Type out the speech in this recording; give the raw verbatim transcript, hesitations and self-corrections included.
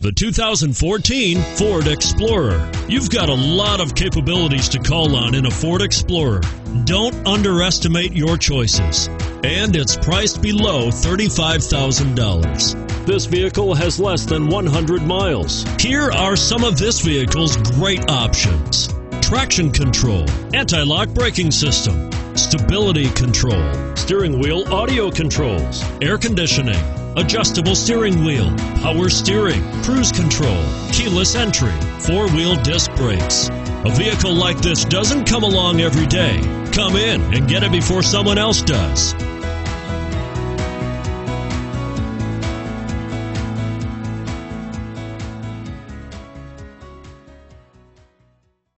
The two thousand fourteen Ford Explorer. You've got a lot of capabilities to call on in a Ford Explorer. Don't underestimate your choices. And it's priced below thirty-five thousand dollars. This vehicle has less than one hundred miles. Here are some of this vehicle's great options: traction control, anti-lock braking system, stability control, steering wheel audio controls, air conditioning, adjustable steering wheel, power steering, cruise control, keyless entry, four-wheel disc brakes. A vehicle like this doesn't come along every day. Come in and get it before someone else does.